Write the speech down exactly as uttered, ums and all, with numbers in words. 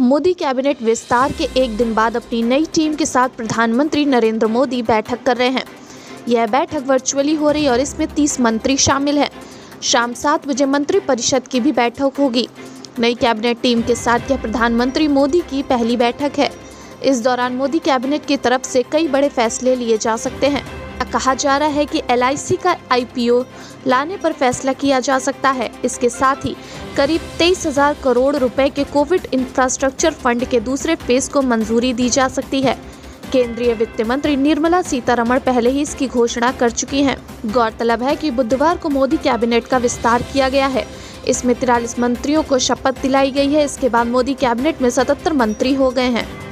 Modi cabinet विस्तार के एक दिन बाद अपनी नई टीम के साथ प्रधानमंत्री नरेंद्र मोदी बैठक कर रहे हैं। यह बैठक वर्चुअली हो रही और इसमें तीस मंत्री शामिल हैं। शाम सात बजे मंत्री परिषद की भी बैठक होगी। नई कैबिनेट टीम के साथ यह प्रधानमंत्री मोदी की पहली बैठक है। इस दौरान मोदी कैबिनेट की तरफ से कई बड़े फैसले लिए जा सकते हैं। कहा जा रहा है कि एल आई सी का आई पी ओ लाने पर फैसला किया जा सकता है। इसके साथ ही करीब तेईस हजार करोड़ रुपए के कोविड इंफ्रास्ट्रक्चर फंड के दूसरे फेज को मंजूरी दी जा सकती है। केंद्रीय वित्त मंत्री निर्मला सीतारमण पहले ही इसकी घोषणा कर चुकी हैं। गौरतलब है कि बुधवार को मोदी कैबिनेट का विस्तार किया गया है। इसमें तिरालीस मंत्रियों को शपथ दिलाई गई है। इसके बाद मोदी कैबिनेट में सतहत्तर मंत्री हो गए हैं।